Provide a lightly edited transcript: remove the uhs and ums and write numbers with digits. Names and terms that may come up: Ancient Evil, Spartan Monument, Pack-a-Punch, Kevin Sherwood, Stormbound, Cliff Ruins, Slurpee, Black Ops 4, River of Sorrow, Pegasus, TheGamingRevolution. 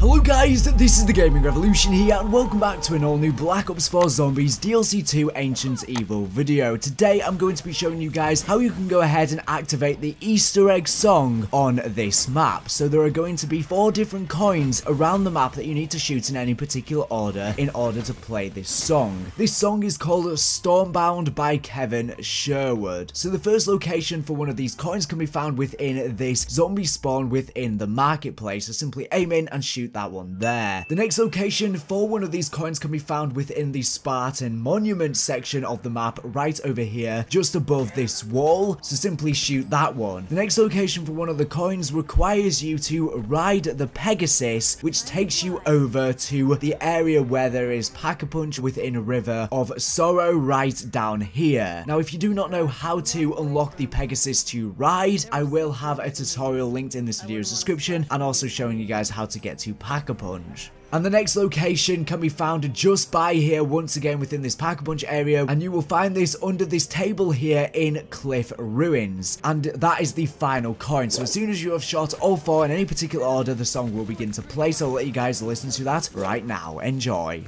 Hello guys, this is the Gaming Revolution here and welcome back to an all new Black Ops 4 Zombies DLC 2 Ancient Evil video. Today I'm going to be showing you guys how you can go ahead and activate the Easter egg song on this map. So there are going to be 4 different coins around the map that you need to shoot in any particular order in order to play this song. This song is called Stormbound by Kevin Sherwood. So the first location for one of these coins can be found within this zombie spawn within the marketplace. So simply aim in and shoot that one there. The next location for one of these coins can be found within the Spartan Monument section of the map right over here, just above this wall, so simply shoot that one. The next location for one of the coins requires you to ride the Pegasus, which takes you over to the area where there is Pack-a-Punch within River of Sorrow right down here. Now, if you do not know how to unlock the Pegasus to ride, I will have a tutorial linked in this video's description and also showing you guys how to get to Pack-a-Punch. And the next location can be found just by here once again within this Pack-a-Punch area, and you will find this under this table here in Cliff Ruins, and that is the final coin. So as soon as you have shot all 4 in any particular order, the song will begin to play, so I'll let you guys listen to that right now. Enjoy.